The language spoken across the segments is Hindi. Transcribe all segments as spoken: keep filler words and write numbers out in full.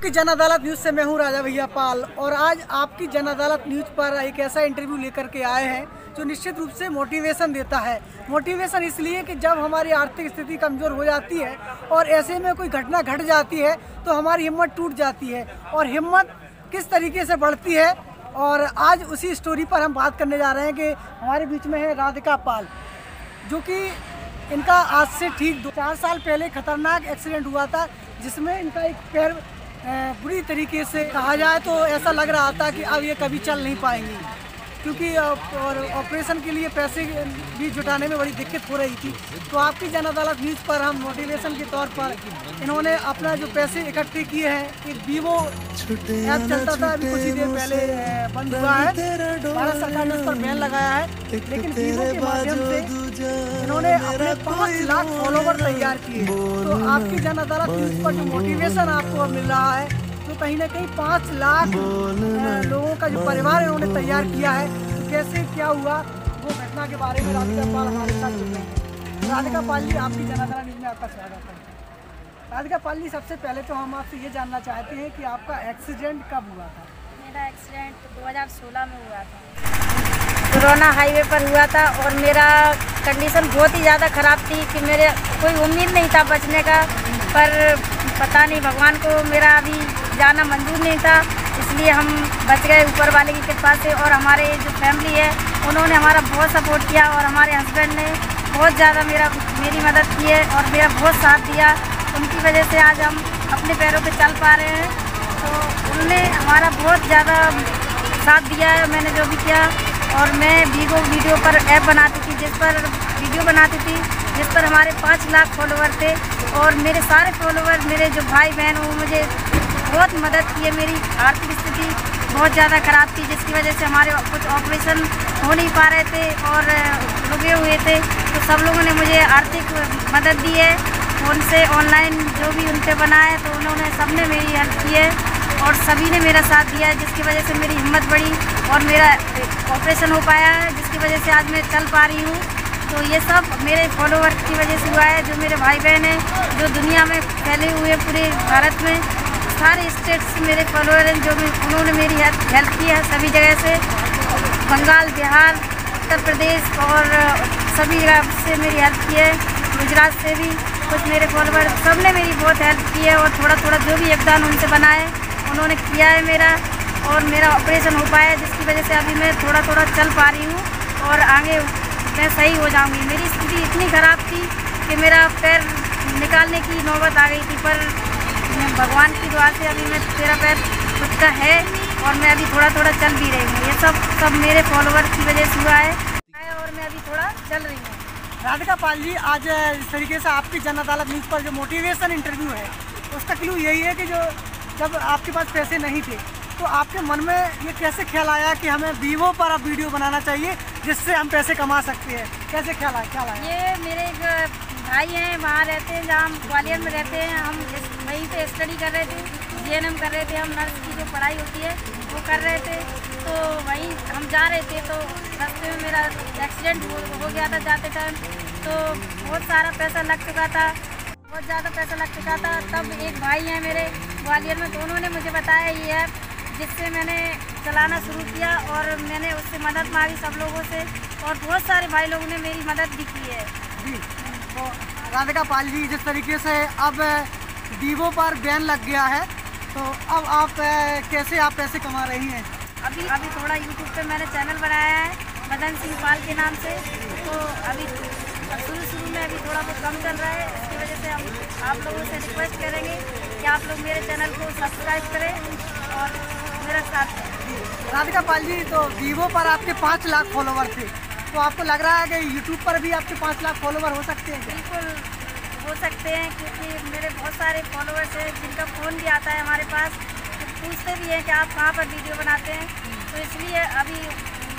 आपकी जन अदालत न्यूज़ से मैं हूं राजा भैया पाल, और आज आपकी जन अदालत न्यूज़ पर एक ऐसा इंटरव्यू लेकर के आए हैं जो निश्चित रूप से मोटिवेशन देता है। मोटिवेशन इसलिए कि जब हमारी आर्थिक स्थिति कमज़ोर हो जाती है और ऐसे में कोई घटना घट जाती है तो हमारी हिम्मत टूट जाती है, और हिम्मत किस तरीके से बढ़ती है। और आज उसी स्टोरी पर हम बात करने जा रहे हैं कि हमारे बीच में है राधिका पाल, जो कि इनका आज से ठीक दो चार साल पहले खतरनाक एक्सीडेंट हुआ था, जिसमें इनका एक पैर बुरी तरीके से कहा जाए तो ऐसा लग रहा था कि अब ये कभी चल नहीं पाएंगी, क्योंकि और ऑपरेशन के लिए पैसे भी जुटाने में बड़ी दिक्कत हो रही थी। तो आपकी जन अदालत न्यूज़ पर हम मोटिवेशन के तौर पर इन्होंने अपना जो पैसे इकट्ठे किए हैं, एक बीवो ऐप चलता था, अभी कुछ ही देर पहले बंद हुआ है, भारत सरकार ने उस पर बैन लगाया है, लेकिन बीवो के माध्यम से इन्होंने अपने पाँच लाख फॉलोवर तैयार किए। तो आपकी जन अदालत न्यूज़ पर जो मोटिवेशन आपको मिल रहा है, तो कहीं ना कहीं पाँच लाख लोगों का जो परिवार इन्होंने तैयार किया है, तो कैसे क्या हुआ वो घटना के बारे में राधिका पाल हमारे साथ जुड़ रही है। राधिका पाल जी, आपकी जन अदालत न्यूज़ में आपका स्वागत है। राधिका पाल जी, सबसे पहले तो हम आपसे ये जानना चाहते हैं कि आपका एक्सीडेंट कब हुआ था? मेरा एक्सीडेंट दो हज़ार सोलह में हुआ था, कोरोना हाईवे पर हुआ था, और मेरा कंडीशन बहुत ही ज़्यादा ख़राब थी कि मेरे कोई उम्मीद नहीं था बचने का, पर पता नहीं भगवान को मेरा अभी जाना मंजूर नहीं था, इसलिए हम बच गए ऊपर वाले की कृपा से। और हमारे जो फैमिली है उन्होंने हमारा बहुत सपोर्ट किया, और हमारे हस्बैंड ने बहुत ज़्यादा मेरा मेरी मदद की है और मेरा बहुत साथ दिया। उनकी वजह से आज हम अपने पैरों पे चल पा रहे हैं। तो उन्होंने हमारा बहुत ज़्यादा साथ दिया है, मैंने जो भी किया। और मैं बीवो वीडियो पर ऐप बनाती थी, जिस पर वीडियो बनाती थी, जिस पर हमारे पाँच लाख फॉलोवर थे, और मेरे सारे फॉलोवर, मेरे जो भाई बहन, वो मुझे बहुत मदद की है। मेरी आर्थिक स्थिति बहुत ज़्यादा ख़राब थी, जिसकी वजह से हमारे कुछ ऑपरेशन हो नहीं पा रहे थे और रुके हुए थे, तो सब लोगों ने मुझे आर्थिक मदद दी है। फ़ोन से ऑनलाइन जो भी उनसे बना है, तो उन्होंने सब ने मेरी हेल्प की है और सभी ने मेरा साथ दिया है, जिसकी वजह से मेरी हिम्मत बढ़ी और मेरा ऑपरेशन हो पाया है, जिसकी वजह से आज मैं चल पा रही हूँ। तो ये सब मेरे फॉलोवर की वजह से हुआ है, जो मेरे भाई बहन हैं, जो दुनिया में फैले हुए पूरे भारत में, सारे स्टेट से मेरे फॉलोवर हैं, जो उन्होंने मेरी हेल्प की है सभी जगह से, बंगाल, बिहार, उत्तर प्रदेश और सभी राज्य से मेरी हेल्प की है, गुजरात से भी कुछ मेरे फॉलोवर, सब ने मेरी बहुत हेल्प की है। और थोड़ा थोड़ा जो भी योगदान उनसे बना है उन्होंने किया है मेरा, और मेरा ऑपरेशन हो पाया है, जिसकी वजह से अभी मैं थोड़ा थोड़ा चल पा रही हूँ और आगे मैं सही हो जाऊंगी। मेरी स्थिति इतनी ख़राब थी कि मेरा पैर निकालने की नौबत आ गई थी, पर भगवान की दुआ से अभी मैं मेरा पैर खुद का है और मैं अभी थोड़ा थोड़ा चल भी रही हूँ। ये सब सब मेरे फॉलोवर की वजह से हुआ है और मैं अभी थोड़ा चल रही हूँ। राधिका पाल जी, आज इस तरीके से आपकी जन अदालत न्यूज़ पर जो मोटिवेशन इंटरव्यू है, उसका क्लू यही है कि जो जब आपके पास पैसे नहीं थे, तो आपके मन में ये कैसे ख्याल आया कि हमें बीवो पर अब वीडियो बनाना चाहिए जिससे हम पैसे कमा सकते हैं? कैसे ख्याल आया ख्याल आया ये मेरे एक भाई हैं, वहाँ रहते हैं, जहाँ हम ग्वालियर में रहते हैं, हम वहीं पे स्टडी कर रहे थे, जी एन एम कर रहे थे, हम नर्स की जो पढ़ाई होती है वो कर रहे थे, तो वहीं हम जा रहे थे, तो रास्ते में मेरा एक्सीडेंट हो, हो गया था जाते टाइम, तो बहुत सारा पैसा लग चुका था, बहुत ज़्यादा पैसा लग चुका था। तब एक भाई हैं मेरे ग्वालियर में, तो उन्होंने मुझे बताया ये ऐप, जिससे मैंने चलाना शुरू किया और मैंने उससे मदद मांगी सब लोगों से, और बहुत सारे भाई लोगों ने मेरी मदद भी की है जी। तो राधिका पाल जी, जिस तरीके से अब बीवो पर बैन लग गया है, तो अब आप कैसे आप पैसे कमा रही हैं? अभी अभी थोड़ा यूट्यूब पे मैंने चैनल बनाया है मदन सिंह पाल के नाम से, तो अभी शुरू शुरू में अभी थोड़ा बहुत कम चल रहा है, इसकी वजह से हम आप लोगों से रिक्वेस्ट करेंगे कि आप लोग मेरे चैनल को सब्सक्राइब करें और मेरा साथ दें। राधिका पाल जी, तो वीवो पर आपके पाँच लाख फॉलोवर थे, तो आपको लग रहा है कि यूट्यूब पर भी आपके पाँच लाख फॉलोवर हो सकते हैं? बिल्कुल हो सकते हैं, क्योंकि मेरे बहुत सारे फॉलोवर्स हैं जिनका फ़ोन भी आता है हमारे पास, तो पूछते भी हैं कि आप कहाँ पर वीडियो बनाते हैं, तो इसलिए अभी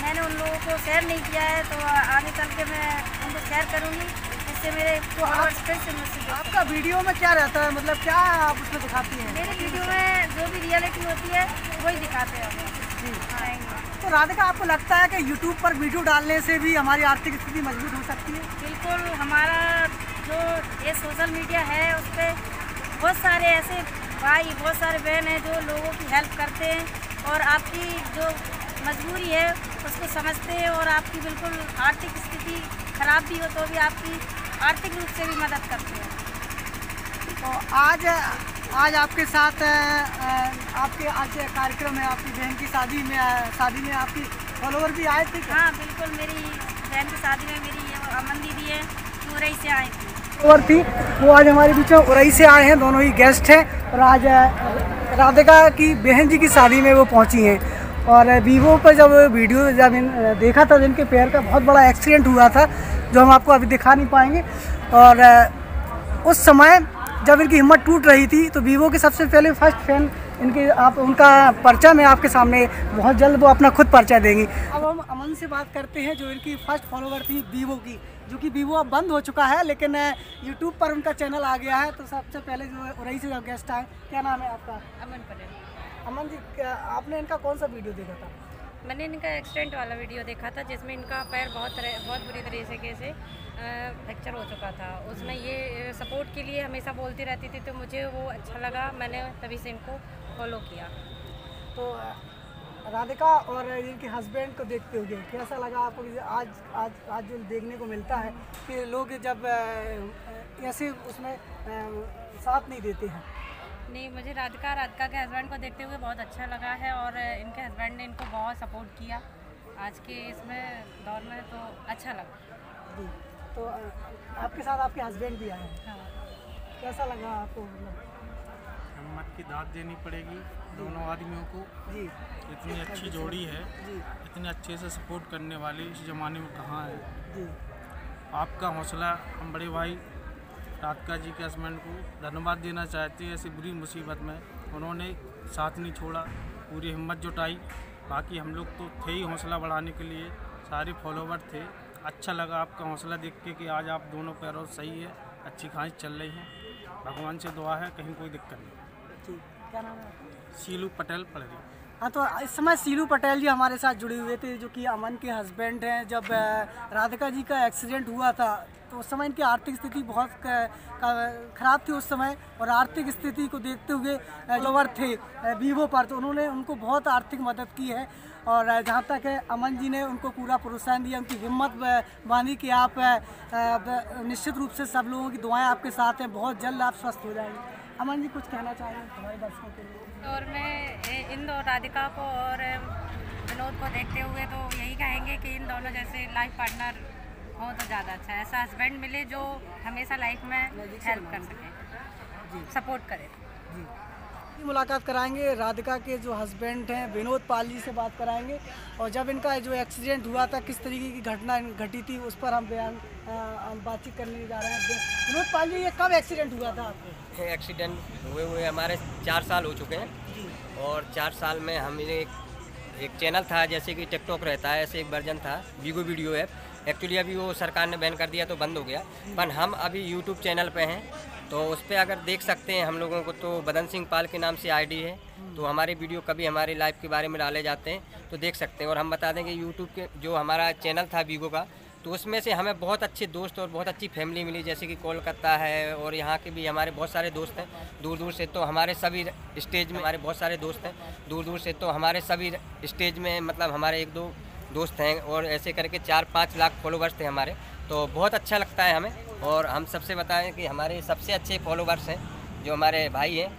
मैंने उन लोगों को शेयर नहीं किया है, तो आगे चल के मैं उनको शेयर करूँगी, इससे मेरे फॉलोवर्स फिर से मुझसे। आपका वीडियो में क्या रहता है, मतलब क्या आप उसमें दिखाती हैं? मेरे वीडियो में जो भी रियलिटी होती है वही दिखाते हैं जी। तो राधिका, आपको लगता है कि यूट्यूब पर वीडियो डालने से भी हमारी आर्थिक स्थिति मजबूत हो सकती है? बिल्कुल, हमारा जो ये सोशल मीडिया है उस पर बहुत सारे ऐसे भाई, बहुत सारे बहन हैं जो लोगों की हेल्प करते हैं और आपकी जो मजबूरी है उसको समझते हैं और आपकी बिल्कुल आर्थिक स्थिति खराब भी हो तो भी आपकी आर्थिक रूप से भी मदद करते हैं। तो आज आज आपके साथ आपके आज कार्यक्रम में आपकी बहन की शादी में शादी में आपकी फॉलोवर भी आए थे? हाँ बिल्कुल, मेरी बहन की शादी में मेरी अमन दीदी है जो उरई से आए थी और थी वो आज हमारे बीच में उरई से आए हैं, दोनों ही गेस्ट हैं। और आज राधिका की बहन जी की शादी में वो पहुंची हैं। और बीवो पर जब वीडियो जब देखा था जिनके पैर का बहुत बड़ा एक्सीडेंट हुआ था जो हम आपको अभी दिखा नहीं पाएंगे, और उस समय जब इनकी हिम्मत टूट रही थी तो बीवो के सबसे पहले फर्स्ट फैन इनके आप उनका पर्चा मैं आपके सामने बहुत जल्द वो अपना खुद पर्चा देंगी। अब हम अमन से बात करते हैं जो इनकी फर्स्ट फॉलोवर थी बीवो की, जो कि बीवो अब बंद हो चुका है लेकिन यूट्यूब पर उनका चैनल आ गया है। तो सबसे पहले जो उरई से जो गेस्ट आए, क्या नाम है आपका? अमन पटेल। अमन जी, आपने इनका कौन सा वीडियो देखा था? मैंने इनका एक्सीडेंट वाला वीडियो देखा था जिसमें इनका पैर बहुत बहुत बुरी तरीके से फ्रैक्चर हो चुका था। उसमें ये सपोर्ट के लिए हमेशा बोलती रहती थी तो मुझे वो अच्छा लगा, मैंने तभी से इनको फॉलो किया। तो राधिका और इनके हस्बैंड को देखते हुए कैसा लगा आपको? आज आज आज जो देखने को मिलता है कि लोग जब ऐसे उसमें साथ नहीं देते हैं। नहीं, मुझे राधिका राधिका के हस्बैंड को देखते हुए बहुत अच्छा लगा है और इनके हस्बैंड ने इनको बहुत सपोर्ट किया आज के इसमें दौर में, तो अच्छा लगा जी। तो आपके साथ आपके हस्बैंड भी आए, हाँ, कैसा लगा आपको? हिम्मत की दाद देनी पड़ेगी दोनों आदमियों को जी। इतनी अच्छी जोड़ी है जी, इतने अच्छे से सपोर्ट करने वाले इस ज़माने में कहाँ है जी। आपका हौसला हम बड़े भाई राधिका जी के हस्बैंड को धन्यवाद देना चाहते हैं, ऐसी बुरी मुसीबत में उन्होंने साथ नहीं छोड़ा, पूरी हिम्मत जुटाई। बाकी हम लोग तो थे ही हौसला बढ़ाने के लिए, सारे फॉलोवर थे। अच्छा लगा आपका हौसला देख के कि आज आप दोनों पैरों सही है, अच्छी खासी चल रही है। भगवान से दुआ है कहीं कोई दिक्कत नहीं जी। क्या नाम है? सीलू पटेल पढ़ रही। हाँ, तो इस समय सीलू पटेल जी हमारे साथ जुड़े हुए थे जो कि अमन के हस्बैंड हैं। जब राधिका जी का एक्सीडेंट हुआ था तो उस समय इनकी आर्थिक स्थिति बहुत ख़राब थी उस समय, और आर्थिक स्थिति को देखते हुए फॉलोवर थे बीवो पर तो उन्होंने उनको बहुत आर्थिक मदद की है। और जहाँ तक है अमन जी ने उनको पूरा प्रोत्साहन दिया, उनकी हिम्मत बांधी कि आप निश्चित रूप से सब लोगों की दुआएं आपके साथ हैं, बहुत जल्द आप स्वस्थ हो जाएंगे। अमन जी, कुछ कहना चाह रहे हैं हमारे दर्शकों के लिए? और मैं इन दो राधिका को और विनोद को देखते हुए तो यही कहेंगे कि इन दोनों जैसे लाइफ पार्टनर हो तो ज़्यादा अच्छा है, ऐसा हस्बैंड मिले जो हमेशा लाइफ में हेल्प कर सके, सपोर्ट करे जी। मुलाकात कराएंगे राधिका के जो हस्बैंड हैं विनोद पाल जी से बात कराएंगे, और जब इनका जो एक्सीडेंट हुआ था किस तरीके की घटना घटी थी उस पर हम बयान हम बातचीत करने जा रहे हैं। विनोद पाल जी, ये कब एक्सीडेंट हुआ था आपको? एक्सीडेंट हुए हुए हमारे चार साल हो चुके हैं, और चार साल में हमने एक, एक चैनल था जैसे कि टिकटॉक रहता है, ऐसे एक वर्जन था बीगो वीडियो ऐप। एक्चुअली अभी वो सरकार ने बैन कर दिया तो बंद हो गया, पर हम अभी यूट्यूब चैनल पर हैं तो उस पर अगर देख सकते हैं हम लोगों को। तो मदन सिंह पाल के नाम से आईडी है, तो हमारे वीडियो कभी हमारे लाइव के बारे में डाले जाते हैं तो देख सकते हैं। और हम बता दें कि यूट्यूब के जो हमारा चैनल था बीगो का, तो उसमें से हमें बहुत अच्छे दोस्त और बहुत अच्छी फैमिली मिली, जैसे कि कोलकाता है और यहाँ के भी हमारे बहुत सारे दोस्त हैं दूर दूर से। तो हमारे सभी स्टेज में हमारे बहुत सारे दोस्त हैं दूर दूर से, तो हमारे सभी स्टेज में मतलब हमारे एक दो दोस्त हैं, और ऐसे करके चार पाँच लाख फॉलोवर्स थे हमारे, तो बहुत अच्छा लगता है हमें। और हम सबसे बताएं कि हमारे सबसे अच्छे फॉलोवर्स हैं जो हमारे भाई हैं,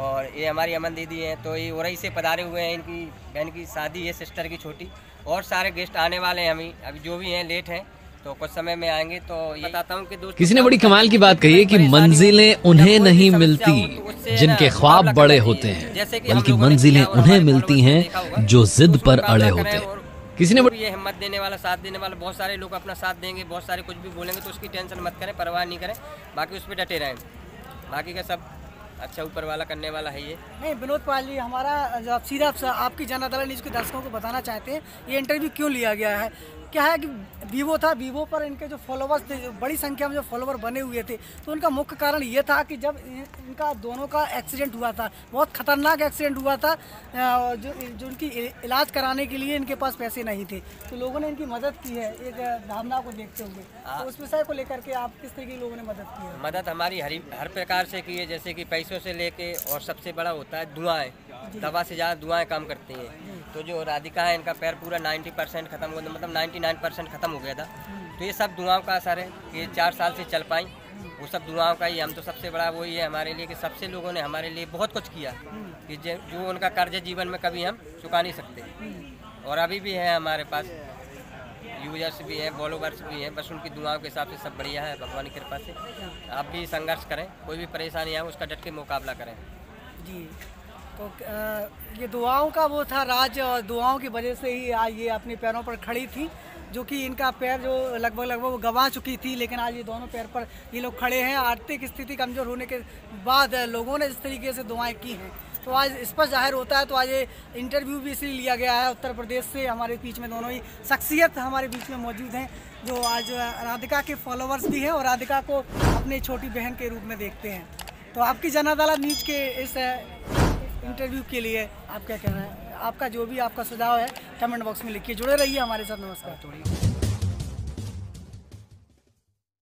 और ये हमारी अमन दीदी हैं, तो ये उरई से पधारे हुए हैं। इनकी बहन की शादी है सिस्टर की छोटी, और सारे गेस्ट आने वाले हैं हमें अभी जो भी हैं, लेट हैं तो कुछ समय में आएंगे। तो ये बताता हूँ कि किसी ने बड़ी कमाल की बात कही है कि मंजिलें उन्हें नहीं मिलती जिनके ख्वाब बड़े होते हैं, बल्कि मंजिलें उन्हें मिलती हैं जो जिद पर अड़े होते हैं। किसी ने ये हिम्मत देने वाला, साथ देने वाला, बहुत सारे लोग अपना साथ देंगे, बहुत सारे कुछ भी बोलेंगे, तो उसकी टेंशन मत करें, परवाह नहीं करें, बाकी उस पर डटे रहें, बाकी का सब अच्छा ऊपर वाला करने वाला है। ये नहीं विनोद पाल जी, हमारा जो सीधा आपकी जन अदालत न्यूज़ के दर्शकों को बताना चाहते हैं ये इंटरव्यू क्यों लिया गया है। क्या है कि बीवो था, बीवो पर इनके जो फॉलोवर्स थे, जो बड़ी संख्या में जो फॉलोवर बने हुए थे, तो उनका मुख्य कारण ये था कि जब इनका दोनों का एक्सीडेंट हुआ था, बहुत खतरनाक एक्सीडेंट हुआ था, जो जो इनकी इलाज कराने के लिए इनके पास पैसे नहीं थे तो लोगों ने इनकी मदद की है एक धारणा को देखते हुए। तो उस विषय को लेकर के आप किस तरीके लोगों ने मदद की है? मदद हमारी हर हर प्रकार से की है, जैसे कि पैसे पैसों से लेके और सबसे बड़ा होता है दुआएं, दवा से ज़्यादा दुआएं काम करती हैं। तो जो राधिका है इनका पैर पूरा नब्बे परसेंट खत्म हो गया, मतलब निन्यानवे परसेंट खत्म हो गया था। तो ये सब दुआओं का असर है कि ये चार साल से चल पाई, वो सब दुआओं का ही। हम तो सबसे बड़ा वही है हमारे लिए कि सबसे लोगों ने हमारे लिए बहुत कुछ किया कि जो उनका कर्ज जीवन में कभी हम चुका नहीं सकते। और अभी भी है हमारे पास यूजर्स भी हैं, फॉलोवर्स भी हैं, बस उनकी दुआओं के हिसाब से सब बढ़िया है भगवान की कृपा से। आप भी संघर्ष करें, कोई भी परेशानी आए उसका डट के मुकाबला करें जी। तो आ, ये दुआओं का वो था राज, और दुआओं की वजह से ही आज ये अपने पैरों पर खड़ी थी, जो कि इनका पैर जो लगभग लगभग वो गंवा चुकी थी, लेकिन आज ये दोनों पैर पर ये लोग खड़े हैं। आर्थिक स्थिति कमज़ोर होने के बाद लोगों ने इस तरीके से दुआएँ की हैं तो आज इस पर जाहिर होता है। तो आज ये इंटरव्यू भी इसलिए लिया गया है, उत्तर प्रदेश से हमारे बीच में दोनों ही शख्सियत हमारे बीच में मौजूद हैं जो आज राधिका के फॉलोवर्स भी हैं और राधिका को अपनी छोटी बहन के रूप में देखते हैं। तो आपकी जन अदालत न्यूज़ के इस इंटरव्यू के लिए आप क्या कहना है? आपका जो भी आपका सुझाव है कमेंट बॉक्स में लिखिए। जुड़े रहिए हमारे साथ। नमस्कार।